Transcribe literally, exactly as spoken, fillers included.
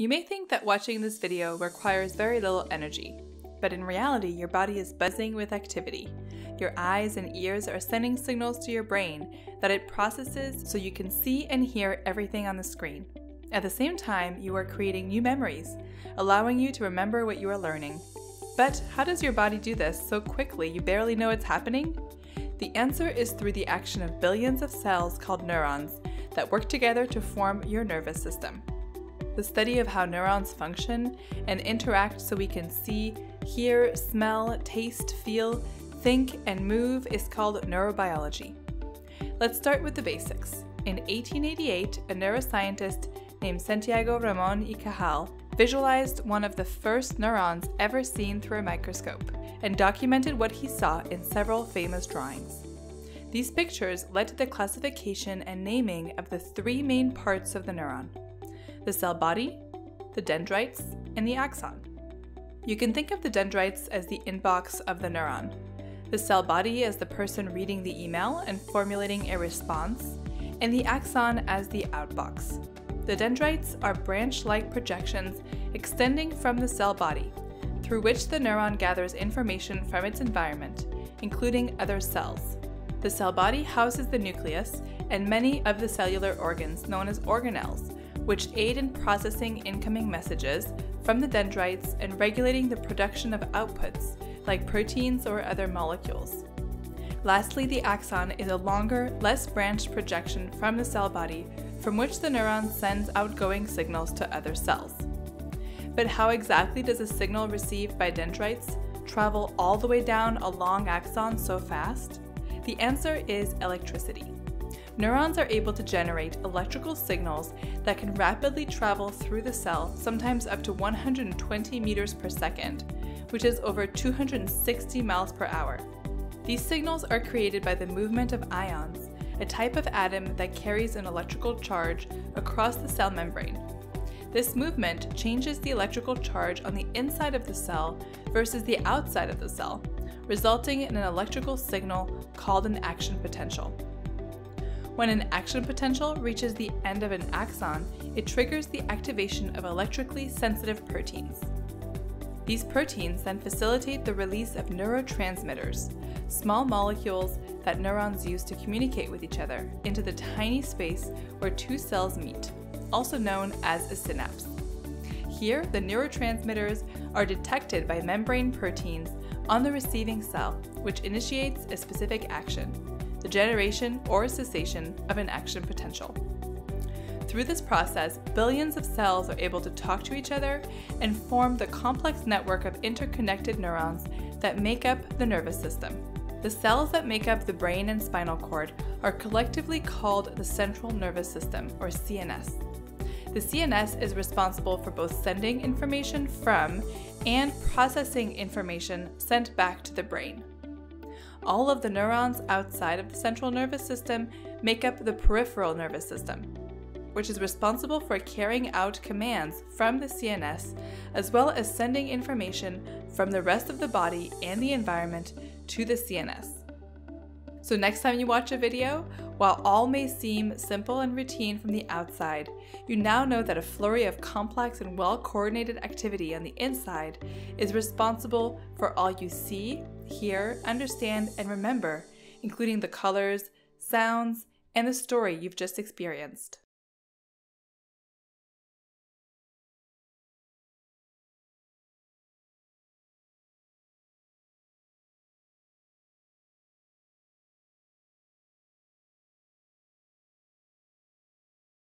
You may think that watching this video requires very little energy, but in reality your body is buzzing with activity. Your eyes and ears are sending signals to your brain that it processes so you can see and hear everything on the screen. At the same time, you are creating new memories, allowing you to remember what you are learning. But how does your body do this so quickly you barely know it's happening? The answer is through the action of billions of cells called neurons that work together to form your nervous system. The study of how neurons function and interact so we can see, hear, smell, taste, feel, think, and move is called neurobiology. Let's start with the basics. In eighteen eighty-eight, a neuroscientist named Santiago Ramón y Cajal visualized one of the first neurons ever seen through a microscope and documented what he saw in several famous drawings. These pictures led to the classification and naming of the three main parts of the neuron: the cell body, the dendrites, and the axon. You can think of the dendrites as the inbox of the neuron, the cell body as the person reading the email and formulating a response, and the axon as the outbox. The dendrites are branch-like projections extending from the cell body, through which the neuron gathers information from its environment, including other cells. The cell body houses the nucleus and many of the cellular organs known as organelles, which aid in processing incoming messages from the dendrites and regulating the production of outputs, like proteins or other molecules. Lastly, the axon is a longer, less branched projection from the cell body from which the neuron sends outgoing signals to other cells. But how exactly does a signal received by dendrites travel all the way down a long axon so fast? The answer is electricity. Neurons are able to generate electrical signals that can rapidly travel through the cell, sometimes up to one hundred twenty meters per second, which is over two hundred sixty miles per hour. These signals are created by the movement of ions, a type of atom that carries an electrical charge across the cell membrane. This movement changes the electrical charge on the inside of the cell versus the outside of the cell, resulting in an electrical signal called an action potential. When an action potential reaches the end of an axon, it triggers the activation of electrically sensitive proteins. These proteins then facilitate the release of neurotransmitters, small molecules that neurons use to communicate with each other, into the tiny space where two cells meet, also known as a synapse. Here, the neurotransmitters are detected by membrane proteins on the receiving cell, which initiates a specific action, the generation or cessation of an action potential. Through this process, billions of cells are able to talk to each other and form the complex network of interconnected neurons that make up the nervous system. The cells that make up the brain and spinal cord are collectively called the central nervous system, or C N S. The C N S is responsible for both sending information from and processing information sent back to the brain. All of the neurons outside of the central nervous system make up the peripheral nervous system, which is responsible for carrying out commands from the C N S, as well as sending information from the rest of the body and the environment to the C N S. So next time you watch a video, while all may seem simple and routine from the outside, you now know that a flurry of complex and well-coordinated activity on the inside is responsible for all you see, hear, understand, and remember, including the colors, sounds, and the story you've just experienced.